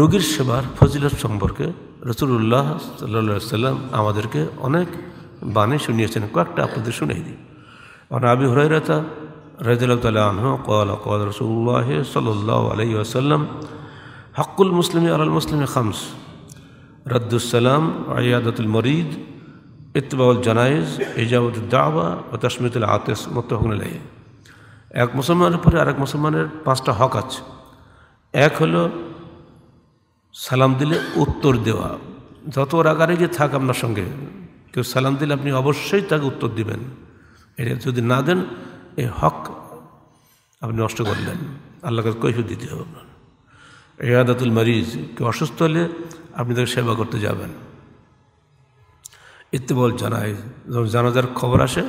রোগীর সেবার ফজিলত সম্পর্কে রাসূলুল্লাহ সাল্লাল্লাহু আলাইহি ওয়াসাল্লাম আমাদেরকে অনেক বাণী শুনিয়েছেন। কয়েকটা আপনাদের শুনিয়ে দিই। আবু হুরায়রা রাদিয়াল্লাহু তাআলা আনহু قال قال رسول الله صلى الله عليه وسلم حق المسلم على المسلم خمس رد السلام عيادة المريض اتباع الجنائز إجابة الدعوة وتشميت العاطس متفق عليه। এক মুসলমানের উপরে আরেক মুসলমানের পাঁচটা হক আছে। এক হলো সালাম দিলে উত্তর দেওয়া। যত রাগারাগি থাক আপনার সঙ্গে, কেউ সালাম দিলে আপনি অবশ্যই তাকে উত্তর দিবেন। এটা যদি না দেন এই হক আপনি নষ্ট করলেন, আল্লাহকে কৈফিয়ত দিতে হবে আপনার। ইয়াদাতুল মারিজ, কেউ অসুস্থ হলে আপনি তাকে সেবা করতে যাবেন। ইত্তেবাউল জানায়েজ, যখন জানাজার খবর আসে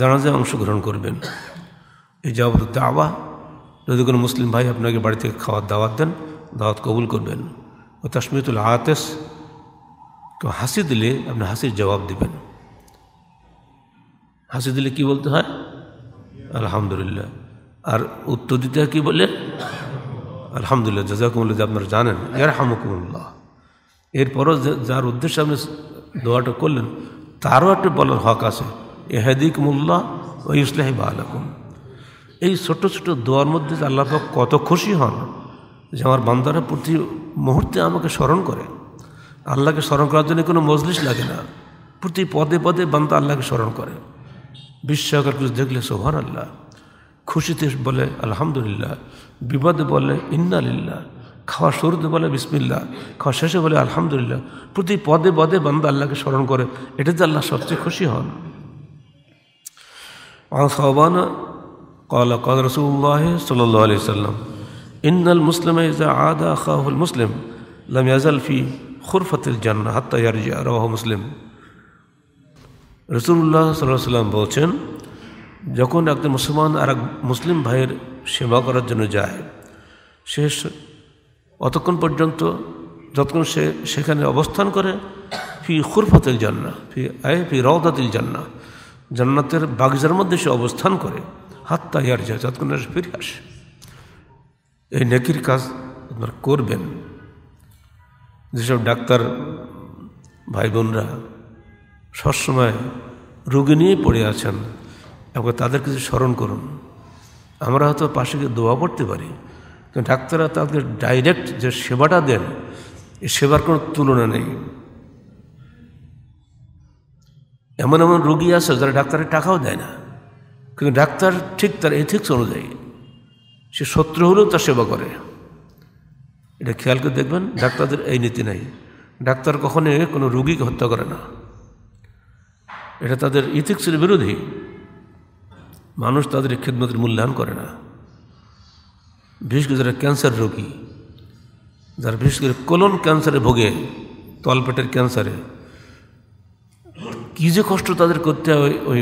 জানাজায় অংশগ্রহণ করবেন। ইজাবত দাওয়া, যদি কোনো মুসলিম ভাই আপনাকে বাড়ি থেকে খাওয়ার দাওয়াত দেন দাওয়াত কবুল করবেন। ও তাসমিতুল আতিস, কেউ হাসি দিলে আপনি হাসির জবাব দেবেন। হাসি দিলে কি বলতে হয়? আলহামদুলিল্লাহ। আর উত্তর দিতে হয় কী বলে? আলহামদুলিল্লাহ জাযাকুমুল্লাহ, আপনারা জানেন। ইয়ারহামুকুমুল্লাহ। এরপরও যার উদ্দেশ্যে আপনি দোয়াটা করলেন তারও একটা বলার হক আছে, ইহদিকুমুল্লাহ ওয়া ইউসলিহু বালাকুম। এই ছোট ছোট দোয়ার মধ্যে আল্লাহ পাক কত খুশি হন যে আমার বান্দারা প্রতি মুহূর্তে আমাকে স্মরণ করে। আল্লাহকে স্মরণ করার জন্য কোনো মজলিস লাগে না, প্রতি পদে পদে বান্দা আল্লাহকে স্মরণ করে। বিস্ময়কর কিছু দেখলে সুবহানাল্লাহ, খুশিতে বলে আলহামদুলিল্লাহ, বিপদে বলে ইন্না লিল্লাহ, খাওয়া শুরুতে বলে বিসমিল্লাহ, খাওয়া শেষে বলে আলহামদুলিল্লাহ। প্রতি পদে পদে বান্দা আল্লাহকে স্মরণ করে, এটাতে আল্লাহ সবচেয়ে খুশি হন। আসাবানা قال قال رسول الله صلى الله عليه وسلم إن المسلم إذا عاد أخاه المسلم لم يزل في خرفة الجنة حتى يرجع رواه مسلم। রাসূলুল্লাহ সাল্লাল্লাহু আলাইহি সাল্লাম বলছেন, যখন একজন মুসলমান আর এক মুসলিম ভাইয়ের সেবা করার জন্য যায় সে অতক্ষণ পর্যন্ত যতক্ষণ সে সেখানে অবস্থান করে ফি খুরফাতিল জান্নাহ ফি আই ফি রাওদাতিল জান্নাহ, জান্নাতের বাগিচার মধ্যে সে অবস্থান করে। হাত্তা ইয়ারজা, যতক্ষণ সে ফিরে আসে। এই নেকির কাজ আপনারা করবেন। যেসব ডাক্তার ভাই বোনরা সবসময় রোগী নিয়ে পড়ে আছেন, একবার তাদের কিছু স্মরণ করুন। আমরা হয়তো পাশে গিয়ে দোয়া পড়তে পারি, কিন্তু ডাক্তাররা তাদের ডাইরেক্ট যে সেবাটা দেন এই সেবার কোনো তুলনা নেই। এমন এমন রোগী আছে যারা ডাক্তারের টাকাও দেয় না, কিন্তু ডাক্তার ঠিক তার এথিক্স অনুযায়ী সে শত্রু হলেও তার সেবা করে। এটা খেয়াল করে দেখবেন, ডাক্তারদের এই নীতি নাই। ডাক্তার কখনো কোনো রোগীকে হত্যা করে না, এটা তাদের ইথিক্সের বিরোধী। মানুষ তাদের খেদমতের মূল্যায়ন করে না, বিশেষ করে যারা ক্যান্সার রোগী, যারা বিশেষ করে কোলন ক্যান্সারে ভোগে, তলপেটের ক্যান্সারে কী যে কষ্ট তাদের করতে হয়। ওই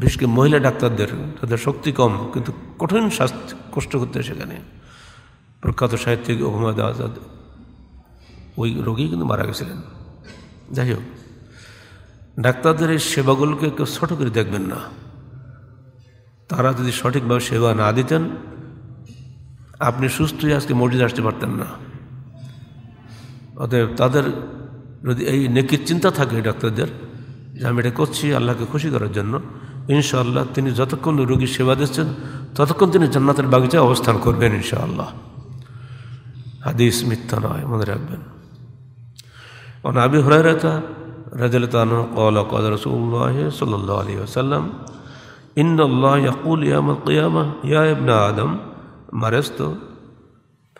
বিশেষ করে মহিলা ডাক্তারদের, তাদের শক্তি কম, কিন্তু কঠিন স্বাস্থ্য কষ্ট করতে হয়। সেখানে প্রখ্যাত সাহিত্যিক ওবামাদ আজাদ ওই রোগী কিন্তু মারা গেছিলেন। যাই হোক, ডাক্তারদের এই সেবাগুলোকে কেউ ছোট করে দেখবেন না। তারা যদি সঠিকভাবে সেবা না দিতেন আপনি সুস্থ হয়ে আজকে মসজিদে আসতে পারতেন না। অতএব তাদের যদি এই নেকির চিন্তা থাকে ডাক্তারদের যে আমি এটা করছি আল্লাহকে খুশি করার জন্য, ইনশাআল্লাহ তিনি যতক্ষণ রোগীর সেবা দিচ্ছেন ততক্ষণ তিনি জান্নাতের বাগিচায় অবস্থান করবেন ইনশাআল্লাহ। হাদিস মিথ্যা নয়, মনে রাখবেন। কারণ আবু হুরায়রা রাদিয়াল্লাহু আনহু قال قال رسول الله صلى الله عليه وسلم إن الله يقول يوم القيامة يا ابن آدم مرضت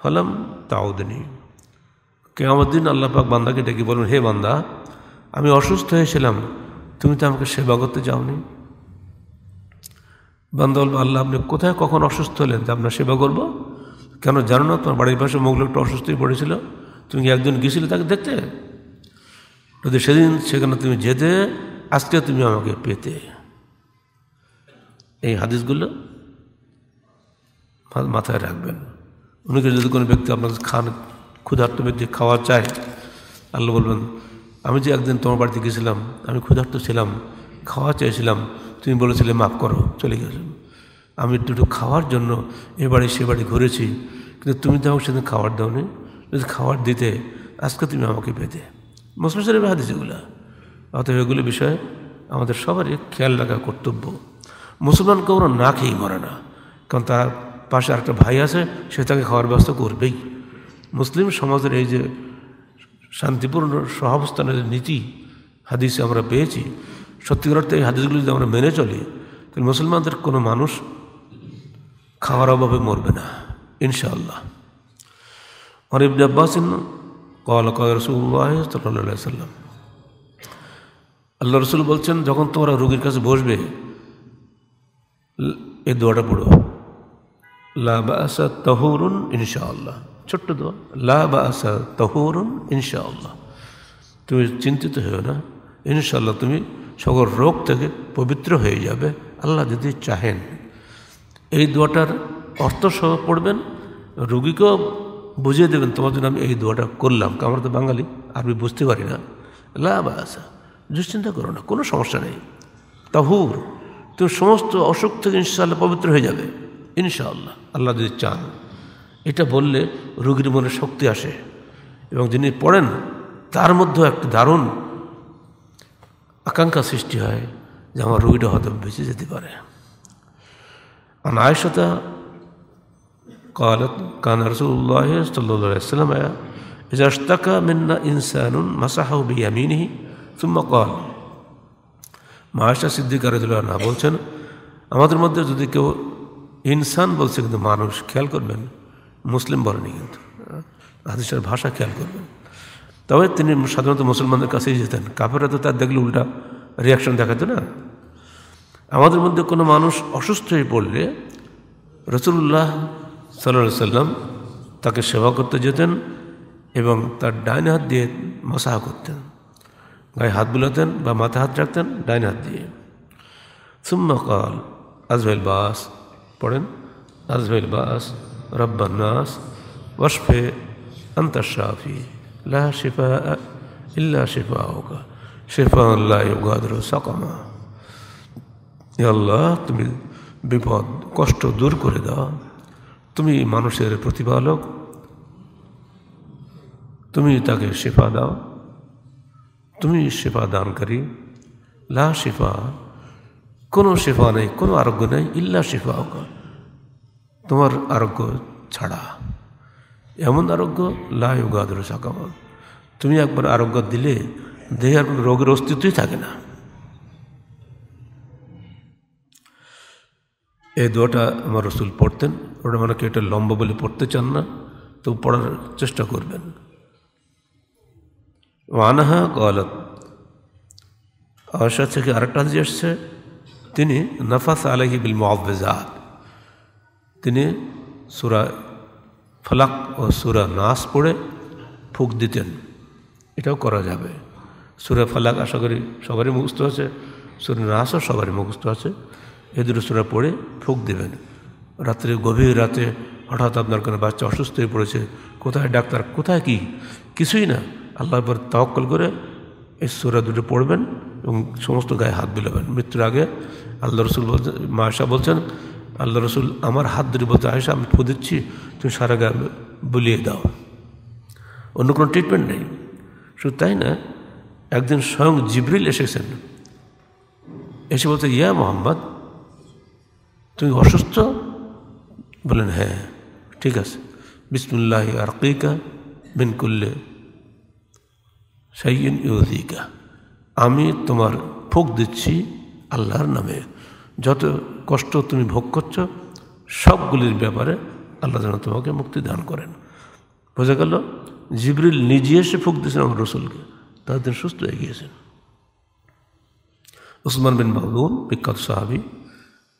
فلم تعودني। কিয়ামত দিন আল্লাহ পাক বান্দাকে ডেকে বলবেন, হে বান্দা আমি অসুস্থ হয়েছিলাম, তুমি তো আমাকে সেবা করতে যাওনি। বান্দা বলবে, আল্লাহ আপনি কোথায় কখন অসুস্থ হলেন যে আপনার সেবা করব? কেন জানো না তোমার বাড়ির পাশে মোগল একটা অসুস্থ হয়ে পড়েছিল, তুমি একজন গিয়েছিলে তাকে দেখতে? যদি সেদিন সেখানে তুমি যেতে আজকে তুমি আমাকে পেতে। এই হাদিসগুলো মাথায় রাখবেন। উনিকে যদি কোনো ব্যক্তি আপনার ক্ষুধার্ত ব্যক্তি খাওয়া চায়, আল্লাহ বলবেন আমি যে একদিন তোমার বাড়িতে গেছিলাম, আমি ক্ষুধার্ত ছিলাম, খাওয়া চেয়েছিলাম, তুমি বলেছিলে মাফ করো, চলে গেছিলাম। আমি দুটো খাওয়ার জন্য এ বাড়ি সে বাড়ি ঘুরেছি, কিন্তু তুমি তো আমাকে সেদিন খাবার দাওনি। যদি খাওয়ার দিতে আজকে তুমি আমাকে পেতে। মুসলিম শরীফ হাদিস এগুলো। অতএব এগুলো বিষয় আমাদের সবারই খেয়াল রাখা কর্তব্য। মুসলমান কখনো না খেয়েই মরে না, কারণ তার পাশে আরেকটা ভাই আছে, সে তাকে খাওয়ার ব্যবস্থা করবেই। মুসলিম সমাজের এই যে শান্তিপূর্ণ সহাবস্থানের নীতি হাদিসে আমরা পেয়েছি, সত্যিকার অর্থে এই হাদিসগুলো যদি আমরা মেনে চলি তাহলে মুসলমানদের কোনো মানুষ খাওয়ার অভাবে মরবে না ইনশাআল্লাহ। আর ইবনে আব্বাস قال قال رسول الله صلى الله عليه وسلم আল্লাহ রাসূল বলছেন, যখন তোমরা রোগীর কাছে বসবে এই দোয়াটা পড়ো, লা বাআসা তাহুরুন ইনশাআল্লাহ। ছোট্ট দোয়া, লা বাআসা তাহুরুন ইনশাআল্লাহ। তুমি চিন্তিত হও না, ইনশাআল্লাহ তুমি সকল রোগ থেকে পবিত্র হয়ে যাবে আল্লাহ যদি চাহেন। এই দোয়াটার অর্থ সহ পড়বেন, রোগীকেও বুঝিয়ে দেবেন তোমার জন্য আমি এই দোয়াটা করলাম, কারণ আমরা তো বাঙালি আরবি বুঝতে পারি না। লা বাআসা, দুশ্চিন্তা করো না, কোনো সমস্যা নেই। তাহুর, তুমি সমস্ত অসুখ থেকে ইনশাআল্লাহ পবিত্র হয়ে যাবে ইনশাআল্লাহ আল্লাহ যদি চান। এটা বললে রোগীর মনে শক্তি আসে, এবং যিনি পড়েন তার মধ্যেও একটা দারুণ আকাঙ্ক্ষা সৃষ্টি হয় যে আমার রোগীটা হয়তো বেঁচে যেতে পারে। আয়েশা قالت كان رسول الله صلى الله عليه وسلم إذا اشتكى منا إنسان مسحه بيمينه ثم قال, আয়েশা সিদ্দিকা রাদিয়াল্লাহু আনহা বলছেন, আমাদের মধ্যে যদি কেউ ইনসান বলছে, কিন্তু মানুষ, খেয়াল করবেন মুসলিম বলেনি, কিন্তু হাদিসের ভাষা খেয়াল করবেন, তবে তিনি সাধারণত মুসলমানদের কাছেই যেতেন, কাফেররা তো তার দেখলে উল্টা রিয়াকশন দেখাতো না। আমাদের মধ্যে কোনো মানুষ অসুস্থ হয়ে পড়লে রাসূলুল্লাহ সাল্লাল্লাহু আলাইহি সাল্লাম তাকে সেবা করতে যেতেন এবং তার ডাইন হাত দিয়ে মাসাহ করতেন, গায়ে হাত বুলাতেন বা মাথা হাত রাখতেন ডাইন হাত দিয়ে। সুম্মা ক্বাল আজওয়াল বাস, পড়েন আজওয়াল বাস, রব্বান নাস ওয়াশফি আনতা শাফি লা শিফা ইল্লা শিফাউকা শিফাউন লা ইউগাদিরু সাকামা। হে আল্লাহ, তুমি বিপদ কষ্ট দূর করে দাও, তুমি মানুষের প্রতিপালক, তুমি তাকে শিফা দাও, তুমি শিফা দানকারী। লা শিফা, কোনো শিফা নেই, কোনো আরোগ্য নেই, ইল্লা শিফা হোকা, তোমার আরোগ্য ছাড়া। এমন আরোগ্য লা ইউগাদিরু সাকামা, তুমি একবার আরোগ্য দিলে দেহে আর রোগের অস্তিত্বই থাকে না। এই দোয়াটা আমার রাসূল পড়তেন। ওটা মানে এটা লম্বা বলে পড়তে চান না, তো পড়ার চেষ্টা করবেন। ওয়ানহা ক্বালাত, আয়েশা থেকে আরেকটা হাদিস আসছে, তিনি নাফাস আলাইহি বিল মুআউযিযাত, তিনি সূরা ফালাক ও সূরা নাস পড়ে ফুঁক দিতেন, এটাও করা যাবে। সূরা ফালাক আশা করি সবারই মুখস্থ আছে, সূরা নাসও সবারই মুখস্থ আছে। এই দুটো সূরা পড়ে ফুঁক দেবেন। রাত্রে, গভীর রাতে হঠাৎ আপনার কোনো বাচ্চা অসুস্থ হয়ে পড়েছে, কোথায় ডাক্তার, কোথায় কি, কিছুই না, আল্লাহর উপর তাওয়াক্কুল করে এই সূরা দুটো পড়বেন এবং সমস্ত গায়ে হাত বিলাবেন। মৃত্যুর আগে আল্লাহ রাসূল বলছেন, আয়েশা বলছেন, আল্লাহ রাসূল আমার হাত ধরে বলতে, আয়েশা আমি ফু দিচ্ছি, তুমি সারা গায়ে বুলিয়ে দাও। অন্য কোনো ট্রিটমেন্ট নেই। শুধু তাই না, একদিন স্বয়ং জিবরিল এসেছেন, এসে বলতে, ইয়া মুহাম্মদ, তুমি অসুস্থ? বলেন, হ্যাঁ। ঠিক আছে, বিসমিল্লাহি আরকিকা মিন কুল্লি শাইইন ইউযিকা, আমি তোমার ফুঁক দিচ্ছি আল্লাহর নামে, যত কষ্ট তুমি ভোগ করছো সবগুলির ব্যাপারে আল্লাহ যেন তোমাকে মুক্তি দান করেন। বোঝা গেল জিবরিল নিজে এসে ফুঁক দিয়েছেন আমার রাসূলকে, তাদের সুস্থ হয়ে গিয়েছেন। উসমান বিন মাউদুন, বিখ্যাত সাহাবী,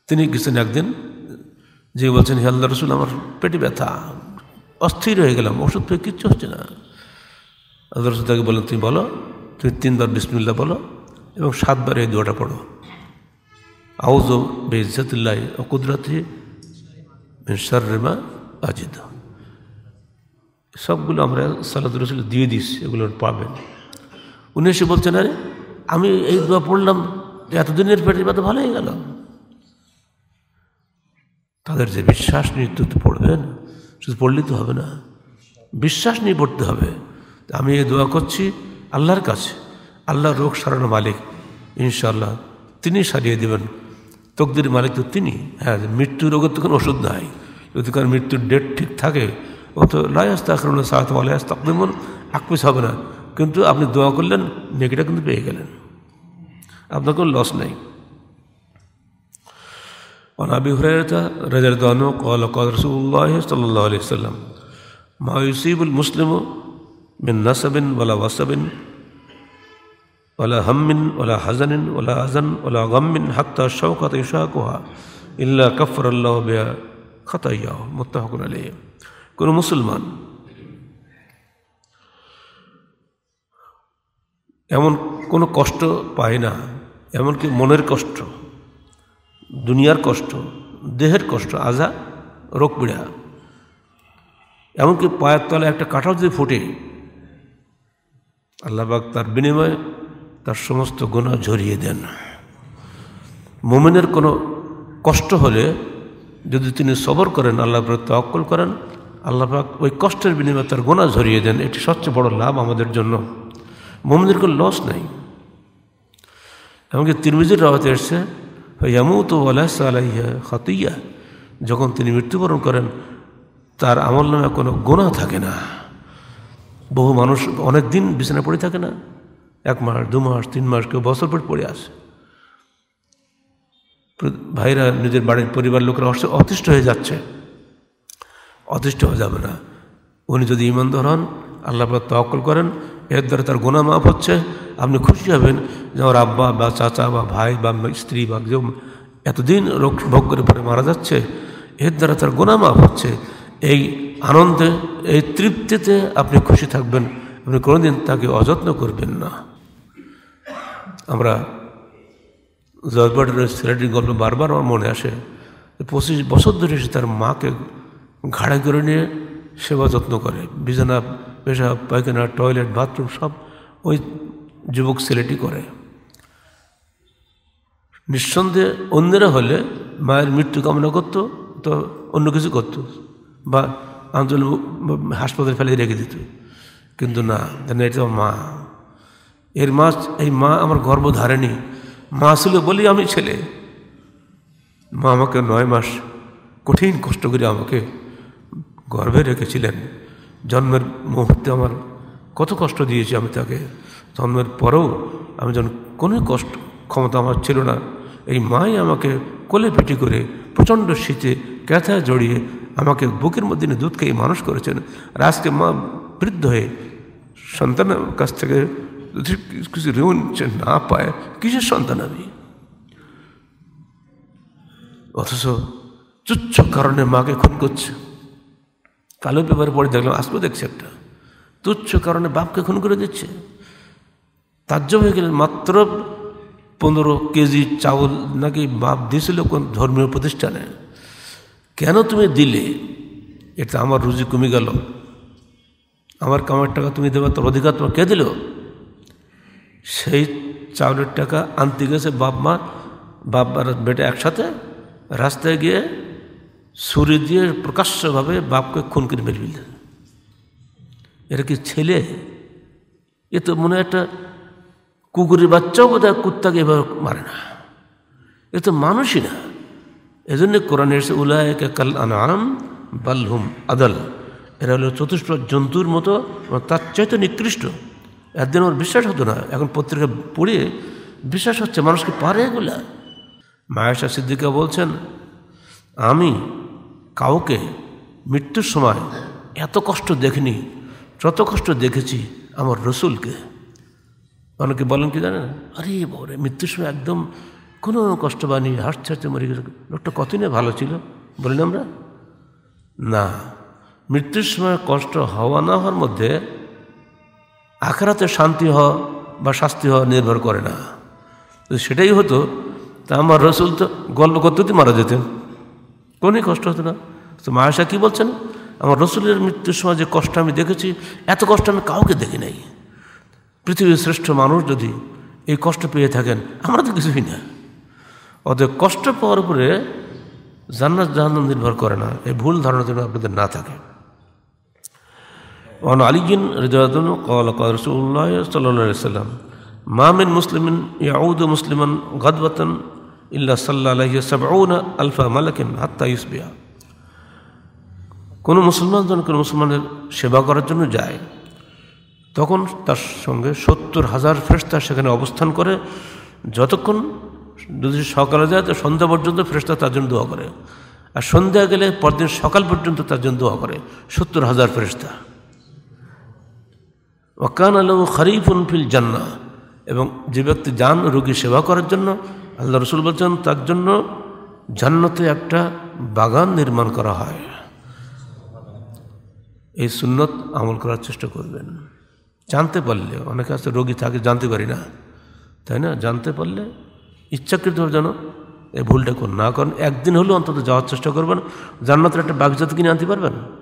তিনি গেছেন একদিন, যে বলছেন, হে আল্লাহ রাসূল, আমার পেটে ব্যথা, অস্থির হয়ে গেলাম, ওষুধ পেয়ে কিচ্ছু হচ্ছে না। আল্লাহ রাসূল তাকে বললেন, তুমি বলো, তুমি 3 বার বিসমিল্লাহ বলো এবং 7 বার এই দোয়াটা পড়ো, আউযু বিইজ্জাতিল্লাহি ওয়া কুদরাতিহি মিন শাররি মা আজিদু। সবগুলো আমরা সালাতুল রাসূল দিয়ে দিচ্ছি, এগুলো পাবেন। উনি এসে বলছেন, আরে আমি এই দোয়া পড়লাম, এতদিনের পেটের ব্যথা ভালো হয়ে গেল। তাদের যে বিশ্বাস নিয়ে পড়বেন, শুধু পড়লেই তো হবে না, বিশ্বাস নিয়ে পড়তে হবে। আমি এই দোয়া করছি আল্লাহর কাছে, আল্লাহ রোগ সারানো মালিক, ইনশাআল্লাহ তিনি সারিয়ে দেবেন। তকদির মালিক তো তিনি। হ্যাঁ, মৃত্যু রোগের তো কোনো ওষুধ নাই, যদি কারণ মৃত্যুর ডেট ঠিক থাকে ও তো লয় আসতে আক্রমণ সাহায্য লয় আসতে আক্রমণ আকপিস হবে না, কিন্তু আপনি দোয়া করলেন নেকিটা কিন্তু পেয়ে গেলেন, আপনার কোনো লস নেই। وعن أبي هريرة رضي الله عنه قال قال رسول الله صلى الله عليه وسلم ما يصيب المسلم من نصب ولا وصب ولا هم ولا حزن ولا أذن ولا غم حتى الشوكة يشاكها إلا كفر الله بها خطاياه متفق عليه। কোন মুসলমান এমন কোনো কষ্ট পায় না, এমনকি মনের কষ্ট, দুনিয়ার কষ্ট, দেহের কষ্ট, আজা রোগ পীড়া, এমনকি পায়ের তলায় একটা কাঁটাও যদি ফোটে, আল্লাহবাক তার বিনিময়ে তার সমস্ত গুনাহ ঝরিয়ে দেন। মোমেনের কোনো কষ্ট হলে যদি তিনি সবর করেন, আল্লাহ উপর তাওয়াক্কুল করেন, আল্লাহবাক ওই কষ্টের বিনিময়ে তার গুনাহ ঝরিয়ে দেন। এটি সবচেয়ে বড় লাভ আমাদের জন্য, মোমেনের কোনো লস নেই। এমনকি তিরমিজির রাওয়াতে এসেছে ইয়ামুতু ওয়া লাইসা আলাইহি খাতিয়া, যখন তিনি মৃত্যুবরণ করেন তার আমল নামে কোনো গুনাহ থাকে না। বহু মানুষ অনেক দিন বিছানায় পড়ে থাকে না, 1 মাস, 2 মাস, 3 মাস, কেউ বছর পর পড়ে আসে। ভাইরা নিজের বাড়ির পরিবার লোকেরা অতিষ্ঠ হয়ে যাচ্ছে, অতিষ্ঠ হয়ে যাবে না। উনি যদি ঈমানদার হন, আল্লাহর উপর তাওয়াক্কুল করেন, এর দ্বারা তার গুনাহ মাফ হচ্ছে, আপনি খুশি হবেন যে আমার আব্বা বা চাচা বা ভাই বা স্ত্রী বা কেউ এতদিন রোগ ভোগ করে পরে মারা যাচ্ছে, এর দ্বারা তার গুনাহ মাফ হচ্ছে। এই আনন্দে, এই তৃপ্তিতে আপনি খুশি থাকবেন, আপনি কোনোদিন তাকে অযত্ন করবেন না। আমরা জয়বাটের ছেলেটির গল্প বারবার আমার মনে আসে। 25 বছর ধরে সে তার মাকে ঘাড়ে করে নিয়ে সেবা যত্ন করে, বিছানা, পেশাব, পায়খানা, টয়লেট, বাথরুম সব ওই যুবক ছেলেটি করে। নিঃসন্দেহে অন্যরা হলে মায়ের মৃত্যু কামনা করতো, তো অন্য কিছু করতো বা আঞ্চল হাসপাতালে ফেলে রেখে দিত, কিন্তু না, এটা মা, এর মা, এই মা আমার গর্ভ ধারেনি, মা ছিল বলি আমি ছেলে, মা আমাকে 9 মাস কঠিন কষ্ট করে আমাকে গর্ভে রেখেছিলেন। জন্মের মুহূর্তে আমার কত কষ্ট দিয়েছি আমি তাকে, জন্মের পরেও আমি যখন কোনো কষ্ট ক্ষমতা আমার ছিল না, এই মাই আমাকে কোলে পিটি করে প্রচণ্ড শীতে ক্যাথা জড়িয়ে আমাকে বুকের মধ্যে দুধকে এই মানুষ করেছেন। আর আজকে মা বৃদ্ধ হয়ে সন্তানের কাছ থেকে কিছু ঋণ না পায়, কিসের সন্তান আমি? অথচ তুচ্ছ কারণে মাকে খুন করছে। কালো পেপারে পড়ে দেখলাম, আজকেও দেখছি একটা, তুচ্ছ কারণে বাপকে খুন করে দিচ্ছে। তাজ্জব হয়ে গেলেন, মাত্র 15 কেজি চাউল নাকি বাপ দিয়েছিল কোন ধর্মীয় প্রতিষ্ঠানে, কেন তুমি দিলে? এটা আমার রুজি কমে গেল, আমার কামার টাকা তুমি দেবে, তোর অধিকার তোমার কে দিল? সেই চাউলের টাকা আনতে গেছে বাপ মা, বাপ আর বেটা একসাথে, রাস্তায় গিয়ে ছুরি দিয়ে প্রকাশ্যভাবে বাপকে খুন করে মেরে ফেললেন। এটা কি ছেলে? এ তো মনে হয় একটা কুকুরের বাচ্চাও বোধ হয় কুত্তাকে এভাবে মারে না, এ তো মানুষই না। এজন্য কোরআনে এসে উলায়েকা কাল আনআম বাল হুম আদাল, এরা হলো চতুষ্প জন্তুর মতো, তার চাইতে নিকৃষ্ট। একদিন আমার বিশ্বাস হতো না, এখন পত্রিকা পড়ে বিশ্বাস হচ্ছে, মানুষকে পারে এগুলা। আয়েশা সিদ্দিকা বলছেন, আমি কাউকে মৃত্যুর সময় এত কষ্ট দেখিনি যত কষ্ট দেখেছি আমার রসুলকে। অনেকে বলেন কি জানেন, আরে বলে মৃত্যুর সময় একদম কোনো কষ্ট বানি হাসতে হাসতে মরে গেছে, লোকটা কতই না ভালো ছিল, বলি না আমরা? না, মৃত্যুর সময় কষ্ট হওয়া না হওয়ার মধ্যে আখেরাতে শান্তি হওয়া বা শাস্তি হওয়া নির্ভর করে না। সেটাই হতো তা আমার রসুল তো গল্প করতে মারা যেতেন, কোনোই কষ্ট হতো না। তো আয়েশা কি বলছেন, আমার রসুলের মৃত্যুর সময় যে কষ্ট আমি দেখেছি, এত কষ্ট আমি কাউকে দেখি নাই। পৃথিবীর শ্রেষ্ঠ মানুষ যদি এই কষ্ট পেয়ে থাকেন, আমরা তো কিছুই না। অতএব কষ্ট পাওয়ার উপরে জান্নাত জাহান্নাম নির্ভর করে না, এই ভুল ধারণা যেন আপনাদের না থাকে। وعن علي رضي الله عنه قال قال رسول الله صلى الله عليه وسلم ما من مسلم يعود مسلما غدوة إلا صلى عليه 70,000 ملك حتى يصبح কোনো মুসলমান যখন কোনো মুসলমানের সেবা করার জন্য যায় তখন তার সঙ্গে 70,000 ফেরেশতা সেখানে অবস্থান করে যতক্ষণ যদি সকালে যায় তো সন্ধ্যা পর্যন্ত ফেরেশতা তার জন্য দোয়া করে আর সন্ধ্যা গেলে পরদিন সকাল পর্যন্ত তার জন্য দোয়া করে 70,000 ফেরেশতা وكان له خريف في الجنة এবং যে ব্যক্তি জান রোগী সেবা করার জন্য আল্লাহ রাসূল বলেছেন তার জন্য জান্নাতে একটা বাগান নির্মাণ করা হয় এই সুন্নাত আমল করার চেষ্টা করবেন জানতে পারলে অনেক আছে রোগী থাকে জানতে পারি না তাই না জানতে পারলে ইচ্ছাকৃতভাবে জানো এই ভুলটা কোন না কারণ একদিন হলো অন্তত যাওয়ার চেষ্টা করবেন জান্নাতের একটা বাগিচা কিনে আনতে পারবেন